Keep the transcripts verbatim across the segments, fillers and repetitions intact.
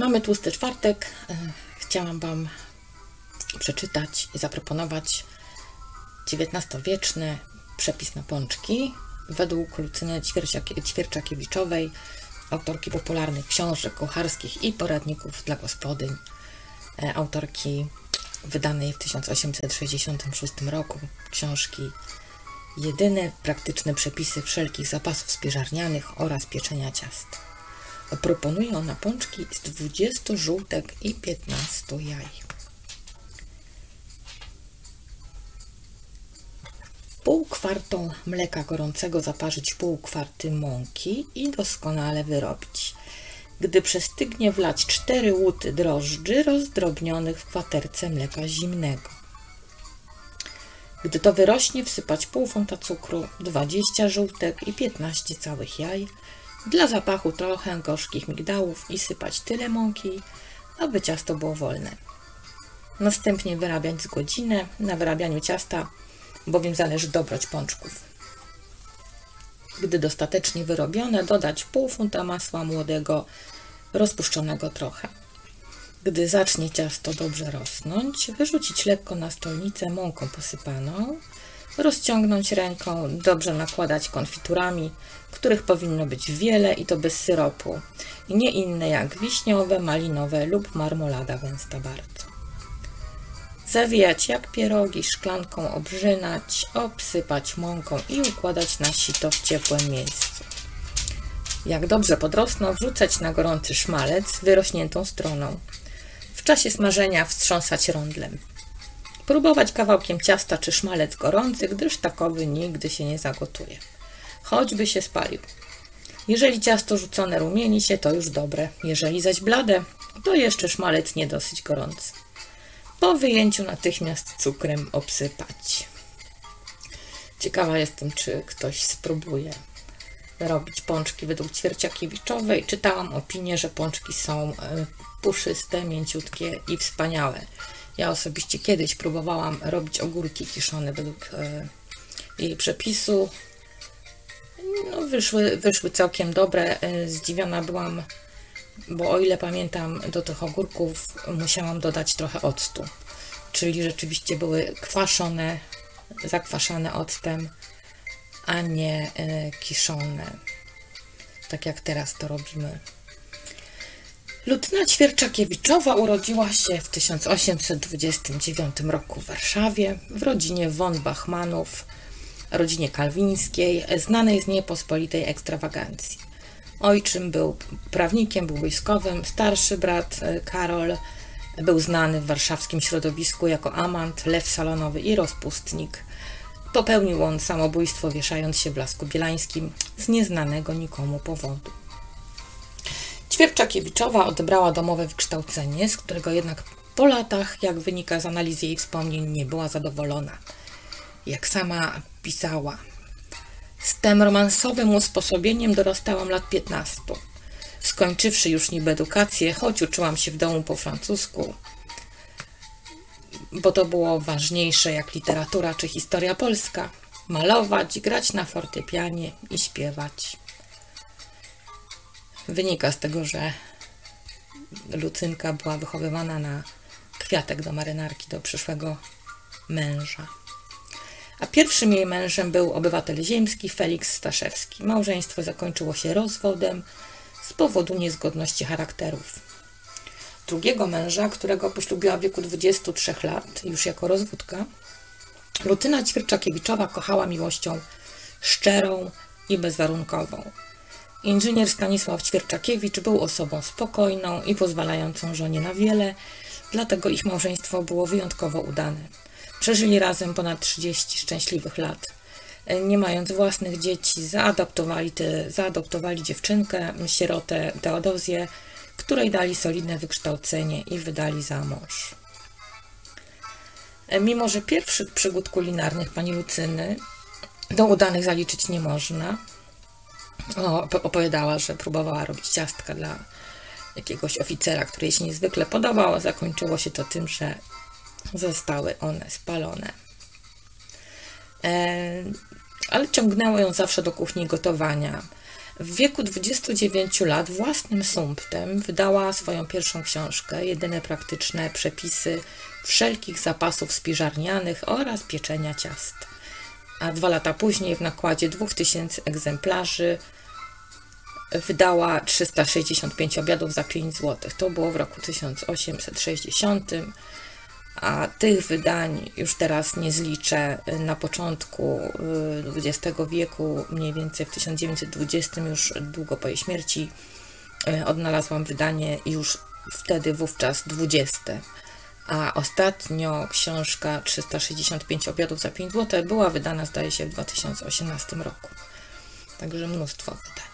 Mamy tłusty czwartek. Chciałam Wam przeczytać i zaproponować dziewiętnastowieczny przepis na pączki według Lucyny Ćwierczakiewiczowej, autorki popularnych książek kucharskich i poradników dla gospodyń, autorki wydanej w tysiąc osiemset sześćdziesiątym szóstym roku książki Jedyne praktyczne przepisy wszelkich zapasów spieżarnianych oraz pieczenia ciast. Proponuje ona pączki z dwudziestu żółtek i piętnastu jaj. Pół kwartą mleka gorącego zaparzyć pół kwarty mąki i doskonale wyrobić. Gdy przestygnie, wlać cztery łuty drożdży rozdrobnionych w kwaterce mleka zimnego. Gdy to wyrośnie, wsypać pół funta cukru, dwadzieścia żółtek i piętnaście całych jaj. Dla zapachu trochę gorzkich migdałów i sypać tyle mąki, aby ciasto było wolne. Następnie wyrabiać z godzinę. Na wyrabianiu ciasta bowiem zależy dobroć pączków. Gdy dostatecznie wyrobione, dodać pół funta masła młodego, rozpuszczonego trochę. Gdy zacznie ciasto dobrze rosnąć, wyrzucić lekko na stolnicę mąką posypaną, rozciągnąć ręką, dobrze nakładać konfiturami, których powinno być wiele i to bez syropu, nie inne jak wiśniowe, malinowe lub marmolada gęsta bardzo. Zawijać jak pierogi, szklanką obrzynać, obsypać mąką i układać na sito w ciepłym miejscu. Jak dobrze podrosną, wrzucać na gorący szmalec wyrośniętą stroną. W czasie smażenia wstrząsać rondlem. Próbować kawałkiem ciasta czy szmalec gorący, gdyż takowy nigdy się nie zagotuje, choćby się spalił. Jeżeli ciasto rzucone rumieni się, to już dobre, jeżeli zaś blade, to jeszcze szmalec nie dosyć gorący. Po wyjęciu natychmiast cukrem obsypać. Ciekawa jestem, czy ktoś spróbuje robić pączki według Ćwierczakiewiczowej. Czytałam opinię, że pączki są puszyste, mięciutkie i wspaniałe. Ja osobiście kiedyś próbowałam robić ogórki kiszone według jej przepisu. No, wyszły, wyszły całkiem dobre. Zdziwiona byłam, bo o ile pamiętam, do tych ogórków musiałam dodać trochę octu, czyli rzeczywiście były kwaszone, zakwaszane octem, a nie kiszone, tak jak teraz to robimy. Lucyna Ćwierczakiewiczowa urodziła się w tysiąc osiemset dwudziestym dziewiątym roku w Warszawie w rodzinie von Bachmanów, rodzinie kalwińskiej, znanej z niepospolitej ekstrawagancji. Ojczym był prawnikiem, był wojskowym, starszy brat Karol był znany w warszawskim środowisku jako amant, lew salonowy i rozpustnik. Popełnił on samobójstwo, wieszając się w Lasku Bielańskim z nieznanego nikomu powodu. Ćwierczakiewiczowa odebrała domowe wykształcenie, z którego jednak po latach, jak wynika z analizy jej wspomnień, nie była zadowolona. Jak sama pisała: z tym romansowym usposobieniem dorastałam lat piętnastu. Skończywszy już niby edukację, choć uczyłam się w domu po francusku, bo to było ważniejsze jak literatura czy historia polska, malować, grać na fortepianie i śpiewać. Wynika z tego, że Lucynka była wychowywana na kwiatek do marynarki do przyszłego męża. A pierwszym jej mężem był obywatel ziemski Feliks Staszewski. Małżeństwo zakończyło się rozwodem z powodu niezgodności charakterów. Drugiego męża, którego poślubiła w wieku dwudziestu trzech lat, już jako rozwódka, Lucyna Ćwierczakiewiczowa kochała miłością szczerą i bezwarunkową. Inżynier Stanisław Ćwierczakiewicz był osobą spokojną i pozwalającą żonie na wiele, dlatego ich małżeństwo było wyjątkowo udane. Przeżyli razem ponad trzydzieści szczęśliwych lat. Nie mając własnych dzieci, zaadoptowali, te, zaadoptowali dziewczynkę, sierotę Teodozję, której dali solidne wykształcenie i wydali za mąż. Mimo że pierwszych przygód kulinarnych pani Lucyny do udanych zaliczyć nie można, opowiadała, że próbowała robić ciastka dla jakiegoś oficera, który jej się niezwykle podobał, a zakończyło się to tym, że zostały one spalone. E, ale ciągnęło ją zawsze do kuchni gotowania. W wieku dwudziestu dziewięciu lat własnym sumptem wydała swoją pierwszą książkę Jedyne praktyczne przepisy wszelkich zapasów spieżarnianych oraz pieczenia ciast. A dwa lata później w nakładzie dwóch tysięcy egzemplarzy wydała trzysta sześćdziesiąt pięć obiadów za pięć złotych. To było w roku tysiąc osiemset sześćdziesiątym, a tych wydań już teraz nie zliczę. Na początku dwudziestego wieku, mniej więcej w tysiąc dziewięćset dwudziestym, już długo po jej śmierci, odnalazłam wydanie już wtedy, wówczas dwudzieste. A ostatnio książka trzysta sześćdziesiąt pięć obiadów za pięć złotych była wydana, zdaje się, w dwa tysiące osiemnastym roku. Także mnóstwo wydań.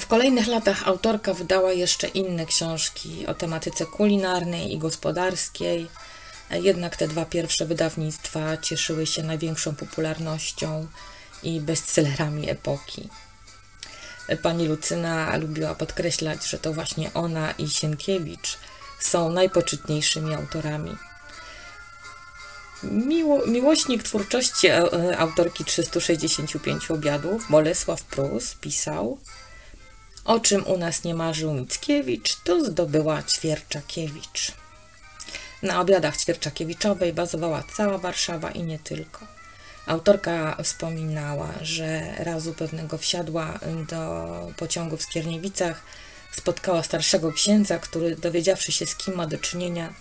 W kolejnych latach autorka wydała jeszcze inne książki o tematyce kulinarnej i gospodarskiej, jednak te dwa pierwsze wydawnictwa cieszyły się największą popularnością i bestsellerami epoki. Pani Lucyna lubiła podkreślać, że to właśnie ona i Sienkiewicz są najpoczytniejszymi autorami. Miło, miłośnik twórczości autorki trzystu sześćdziesięciu pięciu obiadów, Bolesław Prus, pisał: o czym u nas nie marzył Mickiewicz, to zdobyła Ćwierczakiewicz. Na obiadach Ćwierczakiewiczowej bazowała cała Warszawa i nie tylko. Autorka wspominała, że razu pewnego wsiadła do pociągu w Skierniewicach, spotkała starszego księdza, który, dowiedziawszy się, z kim ma do czynienia,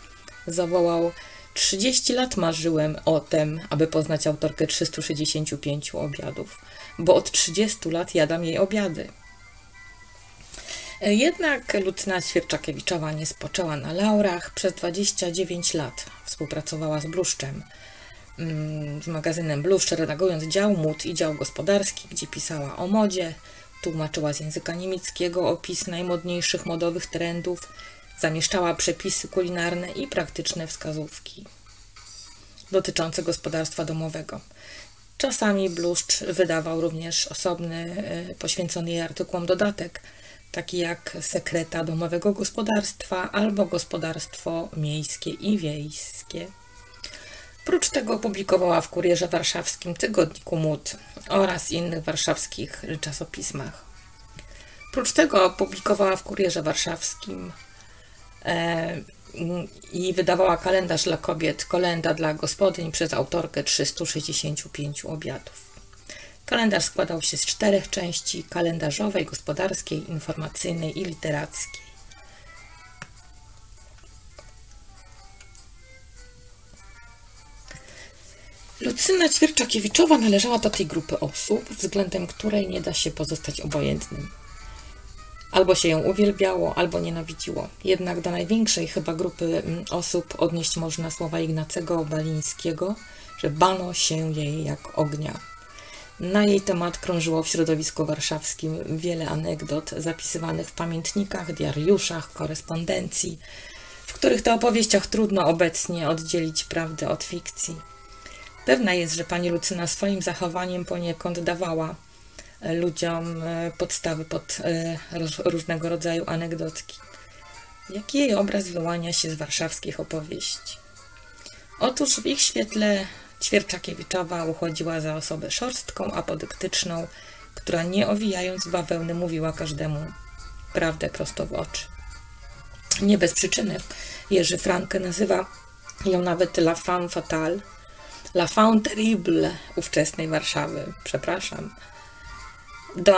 zawołał: trzydzieści lat marzyłem o tym, aby poznać autorkę trzystu sześćdziesięciu pięciu obiadów, bo od trzydziestu lat jadam jej obiady. Jednak Lucyna Ćwierczakiewiczowa nie spoczęła na laurach. Przez dwadzieścia dziewięć lat współpracowała z Bluszczem, z magazynem Bluszcz, redagując dział mód i dział gospodarski, gdzie pisała o modzie, tłumaczyła z języka niemieckiego opis najmodniejszych modowych trendów, zamieszczała przepisy kulinarne i praktyczne wskazówki dotyczące gospodarstwa domowego. Czasami Bluszcz wydawał również osobny, poświęcony jej artykułom dodatek, taki jak Sekreta domowego gospodarstwa albo Gospodarstwo miejskie i wiejskie. Prócz tego publikowała w Kurierze Warszawskim, Tygodniku Mód oraz innych warszawskich czasopismach. Prócz tego publikowała w Kurierze Warszawskim e, i wydawała kalendarz dla kobiet, kolenda dla gospodyń przez autorkę trzystu sześćdziesięciu pięciu obiadów. Kalendarz składał się z czterech części: kalendarzowej, gospodarskiej, informacyjnej i literackiej. Lucyna Ćwierczakiewiczowa należała do tej grupy osób, względem której nie da się pozostać obojętnym. Albo się ją uwielbiało, albo nienawidziło. Jednak do największej chyba grupy osób odnieść można słowa Ignacego Balińskiego, że bano się jej jak ognia. Na jej temat krążyło w środowisku warszawskim wiele anegdot zapisywanych w pamiętnikach, diariuszach, korespondencji, w których to opowieściach trudno obecnie oddzielić prawdę od fikcji. Pewna jest, że pani Lucyna swoim zachowaniem poniekąd dawała ludziom podstawy pod różnego rodzaju anegdotki, jak jej obraz wyłania się z warszawskich opowieści. Otóż w ich świetle Ćwierczakiewiczowa uchodziła za osobę szorstką, apodyktyczną, która nie owijając bawełny mówiła każdemu prawdę prosto w oczy. Nie bez przyczyny Jerzy Frank nazywa ją nawet la femme fatale, la femme terrible ówczesnej Warszawy. Przepraszam. Do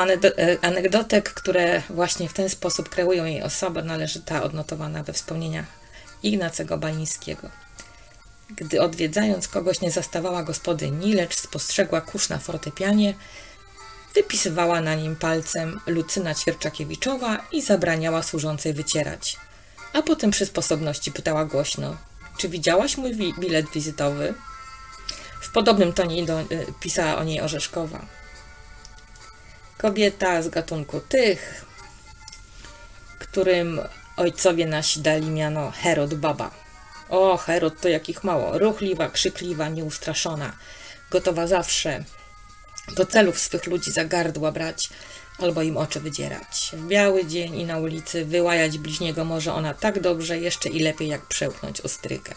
anegdotek, które właśnie w ten sposób kreują jej osobę, należy ta odnotowana we wspomnieniach Ignacego Balińskiego. Gdy odwiedzając kogoś nie zastawała gospodyni, lecz spostrzegła kurz na fortepianie, wypisywała na nim palcem Lucyna Ćwierczakiewiczowa i zabraniała służącej wycierać. A potem przy sposobności pytała głośno: czy widziałaś mój wi bilet wizytowy? W podobnym tonie do, y, pisała o niej Orzeszkowa. Kobieta z gatunku tych, którym ojcowie nasi dali miano Herod Baba. O, Herod to jakich mało, ruchliwa, krzykliwa, nieustraszona, gotowa zawsze do celów swych ludzi za gardła brać albo im oczy wydzierać. W biały dzień i na ulicy wyłajać bliźniego może ona tak dobrze, jeszcze i lepiej, jak przełknąć ostrykę.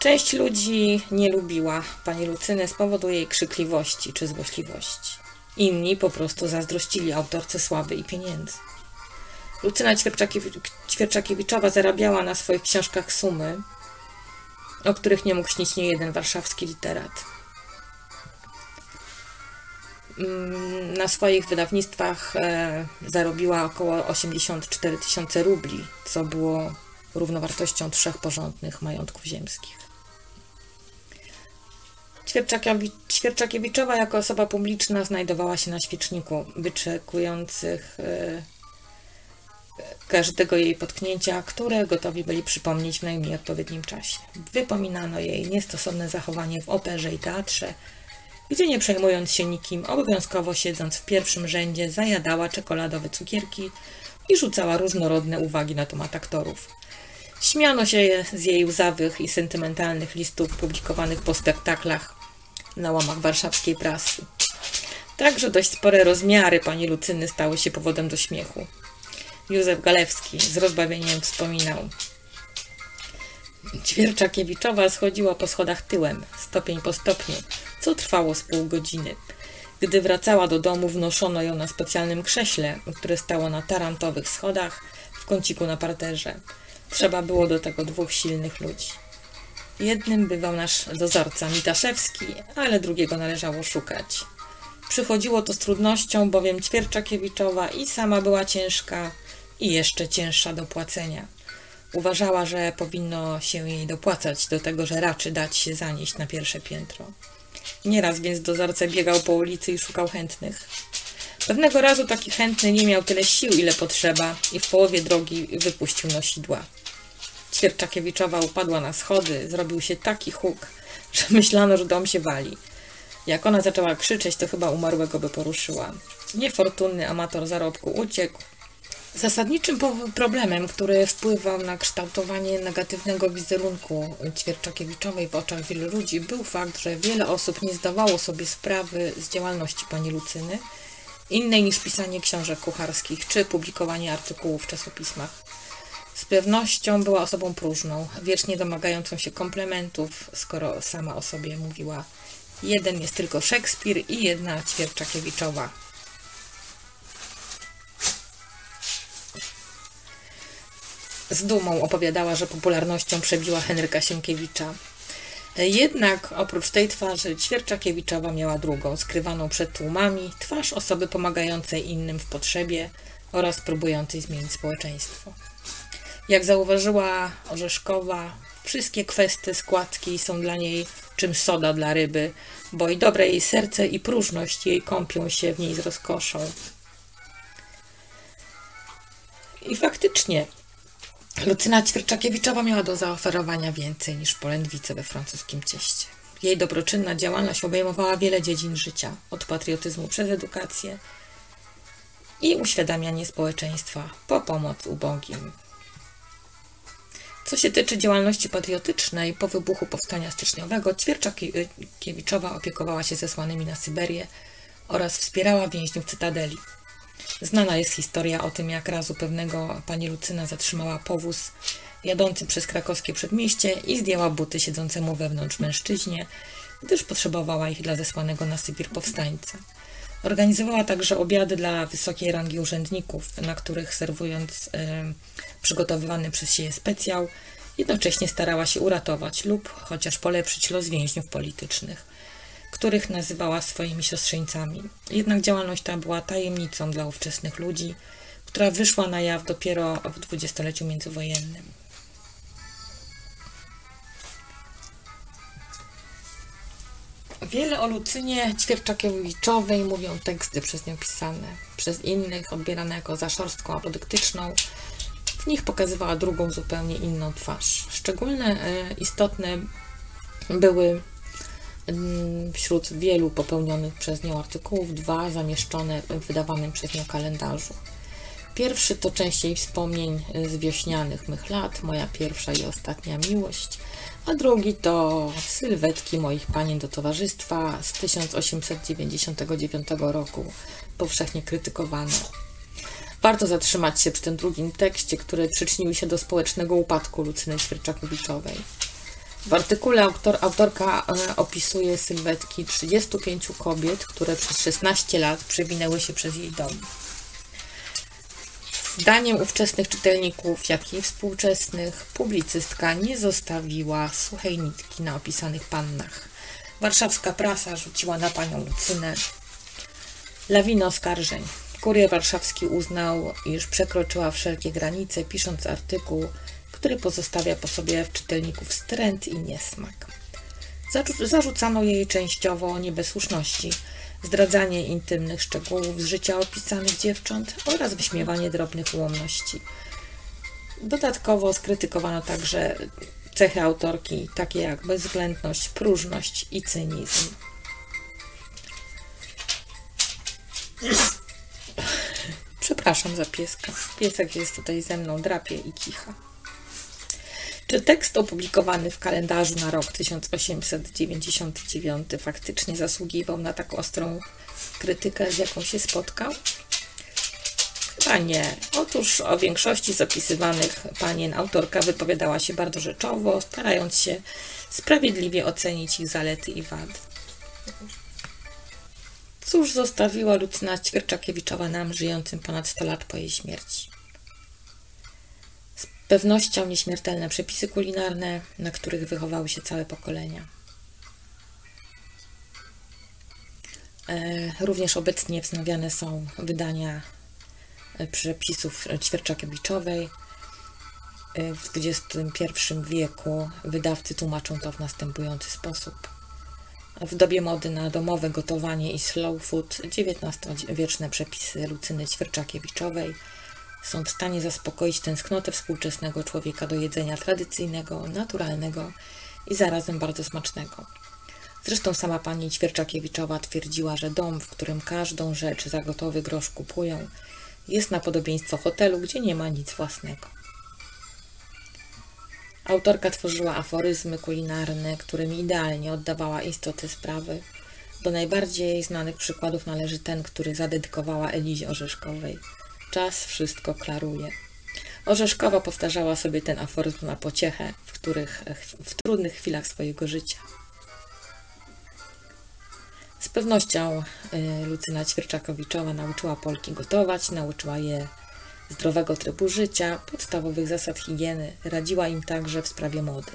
Część ludzi nie lubiła pani Lucynę z powodu jej krzykliwości czy złośliwości. Inni po prostu zazdrościli autorce sławy i pieniędzy. Lucyna Ćwierczakiewiczowa zarabiała na swoich książkach sumy, o których nie mógł śnić niejeden warszawski literat. Na swoich wydawnictwach zarobiła około osiemdziesiąt cztery tysiące rubli, co było równowartością trzech porządnych majątków ziemskich. Ćwierczakiewiczowa jako osoba publiczna znajdowała się na świeczniku wyczekujących każdego jej potknięcia, które gotowi byli przypomnieć w najmniej odpowiednim czasie. Wypominano jej niestosowne zachowanie w operze i teatrze, gdzie nie przejmując się nikim, obowiązkowo siedząc w pierwszym rzędzie, zajadała czekoladowe cukierki i rzucała różnorodne uwagi na temat aktorów. Śmiano się z jej łzawych i sentymentalnych listów publikowanych po spektaklach na łamach warszawskiej prasy. Także dość spore rozmiary pani Lucyny stały się powodem do śmiechu. Józef Galewski z rozbawieniem wspominał: Ćwierczakiewiczowa schodziła po schodach tyłem, stopień po stopniu, co trwało z pół godziny. Gdy wracała do domu, wnoszono ją na specjalnym krześle, które stało na tarantowych schodach w kąciku na parterze. Trzeba było do tego dwóch silnych ludzi. Jednym bywał nasz dozorca Mitaszewski, ale drugiego należało szukać. Przychodziło to z trudnością, bowiem Ćwierczakiewiczowa i sama była ciężka i jeszcze cięższa do płacenia. Uważała, że powinno się jej dopłacać do tego, że raczy dać się zanieść na pierwsze piętro. Nieraz więc dozorca biegał po ulicy i szukał chętnych. Pewnego razu taki chętny nie miał tyle sił, ile potrzeba i w połowie drogi wypuścił nosidła. Ćwierczakiewiczowa upadła na schody, zrobił się taki huk, że myślano, że dom się wali. Jak ona zaczęła krzyczeć, to chyba umarłego by poruszyła. Niefortunny amator zarobku uciekł. Zasadniczym problemem, który wpływał na kształtowanie negatywnego wizerunku Ćwierczakiewiczowej w oczach wielu ludzi, był fakt, że wiele osób nie zdawało sobie sprawy z działalności pani Lucyny, innej niż pisanie książek kucharskich czy publikowanie artykułów w czasopismach. Z pewnością była osobą próżną, wiecznie domagającą się komplementów, skoro sama o sobie mówiła: jeden jest tylko Szekspir i jedna Ćwierczakiewiczowa. Z dumą opowiadała, że popularnością przebiła Henryka Sienkiewicza. Jednak oprócz tej twarzy Ćwierczakiewiczowa miała drugą, skrywaną przed tłumami, twarz osoby pomagającej innym w potrzebie oraz próbującej zmienić społeczeństwo. Jak zauważyła Orzeszkowa, wszystkie kwestie składki są dla niej czym soda dla ryby, bo i dobre jej serce i próżność jej kąpią się w niej z rozkoszą. I faktycznie Lucyna Ćwierczakiewiczowa miała do zaoferowania więcej niż polędwice we francuskim cieście. Jej dobroczynna działalność obejmowała wiele dziedzin życia, od patriotyzmu przez edukację i uświadamianie społeczeństwa po pomoc ubogim. Co się tyczy działalności patriotycznej, po wybuchu Powstania Styczniowego Ćwierczakiewiczowa opiekowała się zesłanymi na Syberię oraz wspierała więźniów Cytadeli. Znana jest historia o tym, jak razu pewnego pani Lucyna zatrzymała powóz jadący przez krakowskie przedmieście i zdjęła buty siedzącemu wewnątrz mężczyźnie, gdyż potrzebowała ich dla zesłanego na Sybir powstańca. Organizowała także obiady dla wysokiej rangi urzędników, na których serwując e, przygotowywany przez siebie specjał, jednocześnie starała się uratować lub chociaż polepszyć los więźniów politycznych, których nazywała swoimi siostrzeńcami. Jednak działalność ta była tajemnicą dla ówczesnych ludzi, która wyszła na jaw dopiero w dwudziestoleciu międzywojennym. Wiele o Lucynie Ćwierczakiewiczowej mówią teksty przez nią pisane, przez innych odbierane jako za szorstką, apodyktyczną. W nich pokazywała drugą, zupełnie inną twarz. Szczególne, istotne były wśród wielu popełnionych przez nią artykułów dwa zamieszczone w wydawanym przez nią kalendarzu. Pierwszy to część jej wspomnień z wiośnianych mych lat, moja pierwsza i ostatnia miłość, a drugi to sylwetki moich panien do towarzystwa z tysiąc osiemset dziewięćdziesiątego dziewiątego roku, powszechnie krytykowane. Warto zatrzymać się przy tym drugim tekście, który przyczynił się do społecznego upadku Lucyny Ćwierczakowiczowej. W artykule autor, autorka opisuje sylwetki trzydziestu pięciu kobiet, które przez szesnaście lat przewinęły się przez jej dom. Zdaniem ówczesnych czytelników, jak i współczesnych, publicystka nie zostawiła suchej nitki na opisanych pannach. Warszawska prasa rzuciła na panią Lucynę lawinę oskarżeń. Kurier Warszawski uznał, iż przekroczyła wszelkie granice, pisząc artykuł, który pozostawia po sobie w czytelniku wstręt i niesmak. Zarzucano jej częściowo niebezsłuszności, zdradzanie intymnych szczegółów z życia opisanych dziewcząt oraz wyśmiewanie drobnych ułomności. Dodatkowo skrytykowano także cechy autorki, takie jak bezwzględność, próżność i cynizm. Przepraszam za pieska. Piesek jest tutaj ze mną, drapie i kicha. Czy tekst opublikowany w kalendarzu na rok tysiąc osiemset dziewięćdziesiąty dziewiąty faktycznie zasługiwał na tak ostrą krytykę, z jaką się spotkał? Chyba nie. Otóż o większości z opisywanych panien autorka wypowiadała się bardzo rzeczowo, starając się sprawiedliwie ocenić ich zalety i wady. Cóż zostawiła Lucyna Ćwierczakiewiczowa nam, żyjącym ponad sto lat po jej śmierci? Z pewnością nieśmiertelne przepisy kulinarne, na których wychowały się całe pokolenia. Również obecnie wznawiane są wydania przepisów Ćwierczakiewiczowej. W dwudziestym pierwszym wieku wydawcy tłumaczą to w następujący sposób. W dobie mody na domowe gotowanie i slow food dziewiętnastowieczne przepisy Lucyny Ćwierczakiewiczowej są w stanie zaspokoić tęsknotę współczesnego człowieka do jedzenia tradycyjnego, naturalnego i zarazem bardzo smacznego. Zresztą sama pani Ćwierczakiewiczowa twierdziła, że dom, w którym każdą rzecz za gotowy grosz kupują, jest na podobieństwo hotelu, gdzie nie ma nic własnego. Autorka tworzyła aforyzmy kulinarne, którymi idealnie oddawała istotę sprawy. Do najbardziej znanych przykładów należy ten, który zadedykowała Elizie Orzeszkowej. Czas wszystko klaruje. Orzeszkowa powtarzała sobie ten aforyzm na pociechę w, których, w trudnych chwilach swojego życia. Z pewnością Lucyna Ćwierczakiewiczowa nauczyła Polki gotować, nauczyła je zdrowego trybu życia, podstawowych zasad higieny, radziła im także w sprawie mody.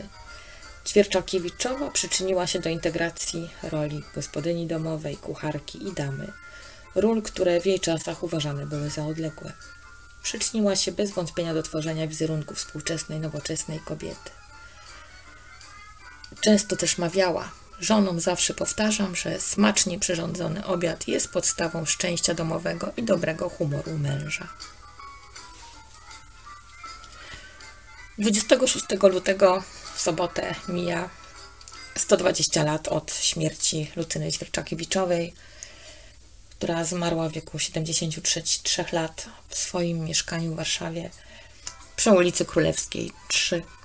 Ćwierczakiewiczowa przyczyniła się do integracji roli gospodyni domowej, kucharki i damy, ról, które w jej czasach uważane były za odległe. Przyczyniła się bez wątpienia do tworzenia wizerunku współczesnej, nowoczesnej kobiety. Często też mawiała: żonom zawsze powtarzam, że smacznie przyrządzony obiad jest podstawą szczęścia domowego i dobrego humoru męża. dwudziestego szóstego lutego w sobotę mija sto dwadzieścia lat od śmierci Lucyny Ćwierczakiewiczowej, która zmarła w wieku siedemdziesięciu trzech lat w swoim mieszkaniu w Warszawie przy ulicy Królewskiej trzy.